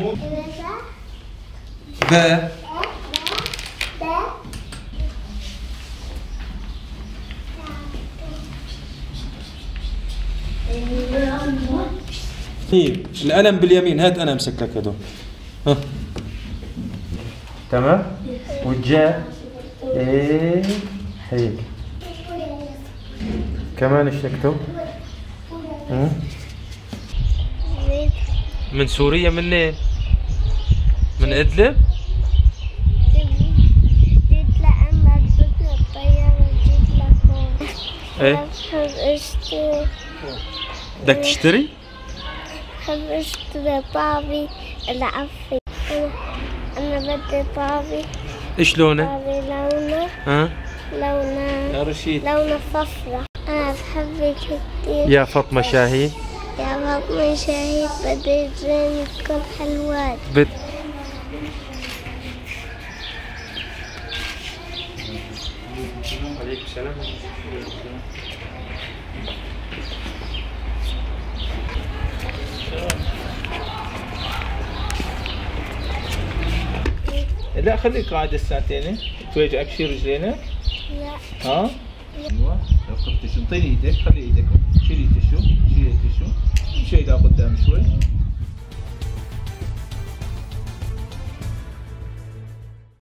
ب طيب القلم باليمين، هات انا امسك لك هدول. ها تمام؟ والجاء ايه هيك كمان ايش تكتب؟ من سوريا، منين؟ من ادلب؟ جيت لأمك جبت الطيارة جيت لهون. ايه؟ حب اشتري. بدك تشتري؟ حب اشتري طابي العفي. أنا بدي طابي. ايش لونه؟ طابي لونه. ها؟ لونه. يا رشيد. لونه صفرة. أنا بحبك كثير. يا فاطمة شاهين. يا فاطمة شاهين بدي تجيني حلوات. عليكم السلام. لا خليك قاعد الساعتين، توجعك شي رجلينك؟ لا. ها؟ ايوه لو خفتش انطيني ايدك، خلي ايدك، شيل التشو، شيل التشو، شيلها قدام شوي.